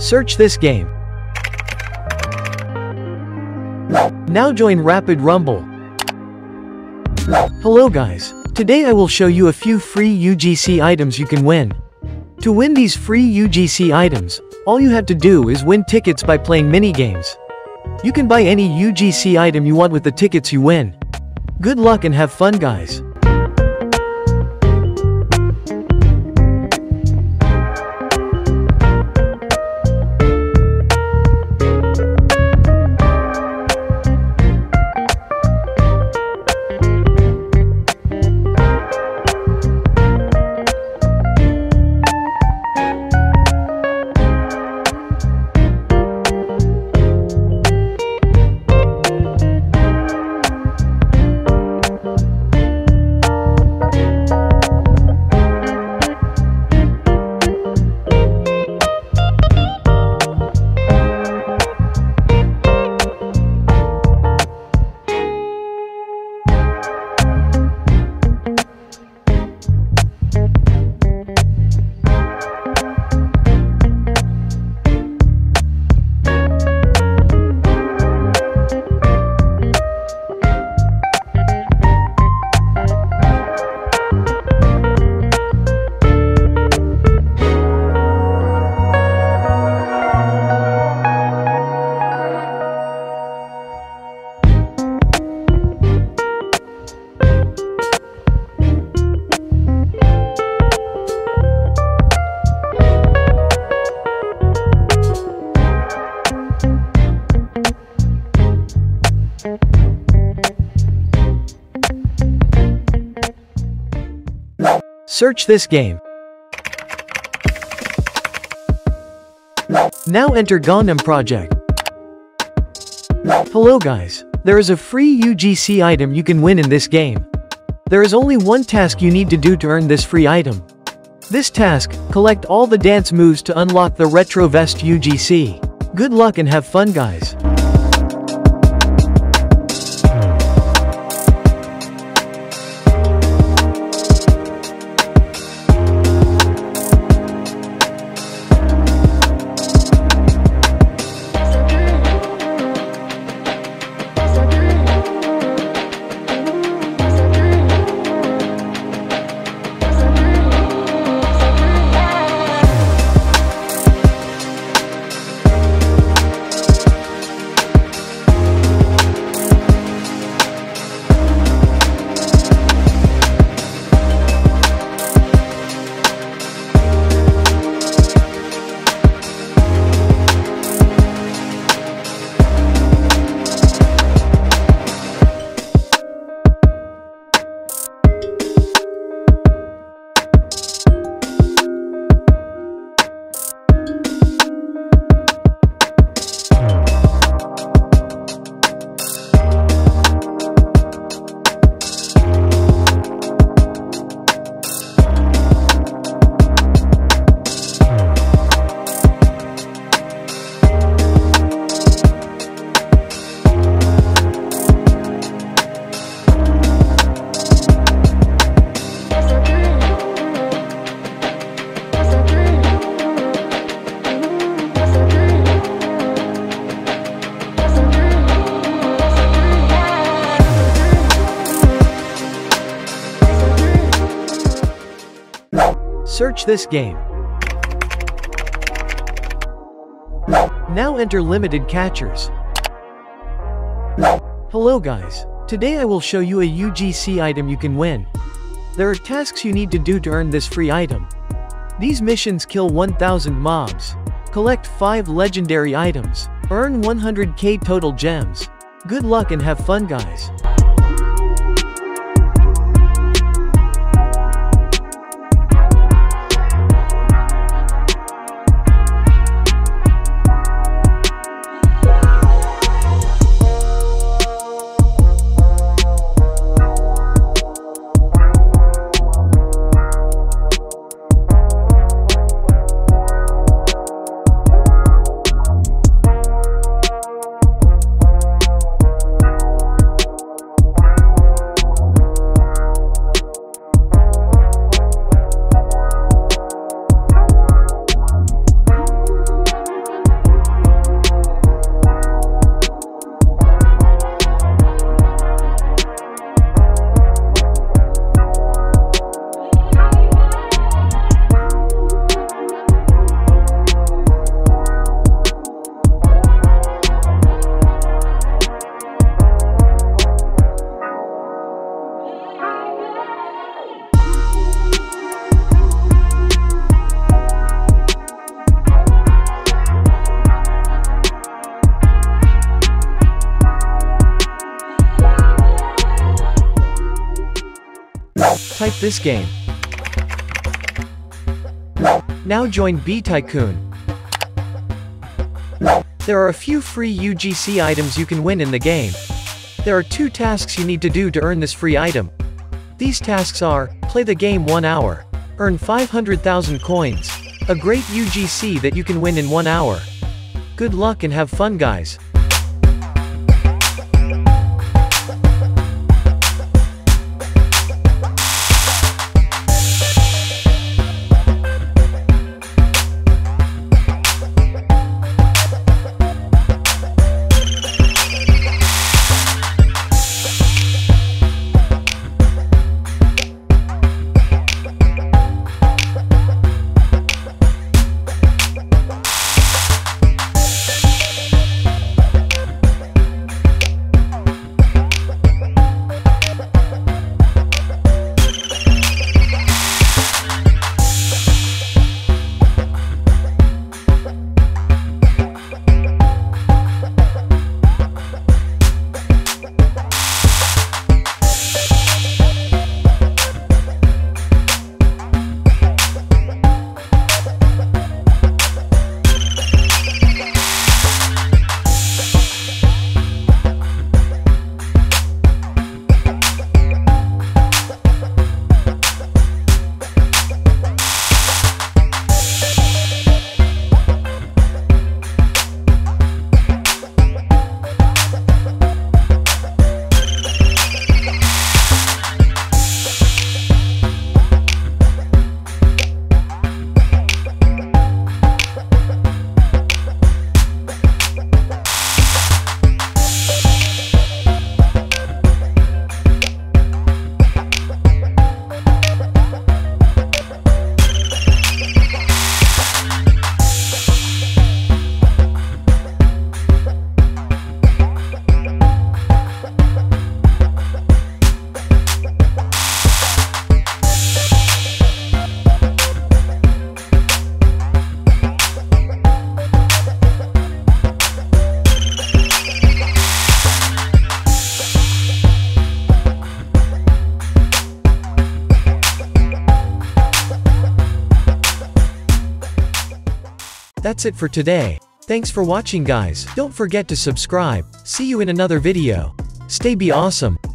Search this game. Now join Rapid Rumble. Hello guys. Today I will show you a few free UGC items you can win. To win these free UGC items, all you have to do is win tickets by playing minigames. You can buy any UGC item you want with the tickets you win. Good luck and have fun guys. Search this game. Now enter Gundam Project. Hello guys. There is a free UGC item you can win in this game. There is only one task you need to do to earn this free item. This task, collect all the dance moves to unlock the Retro Vest UGC. Good luck and have fun guys. Search this game. Now enter Limited Catchers. Hello guys. Today I will show you a UGC item you can win. There are tasks you need to do to earn this free item. These missions: kill 1,000 mobs, collect 5 legendary items, earn 100k total gems. Good luck and have fun guys. this game. Now join B Tycoon. There are a few free UGC items you can win in the game. There are 2 tasks you need to do to earn this free item. These tasks are, play the game 1 hour, earn 500,000 coins, a great UGC that you can win in 1 hour. Good luck and have fun, guys. That's it for today. Thanks for watching, guys. Don't forget to subscribe. See you in another video. Stay be awesome.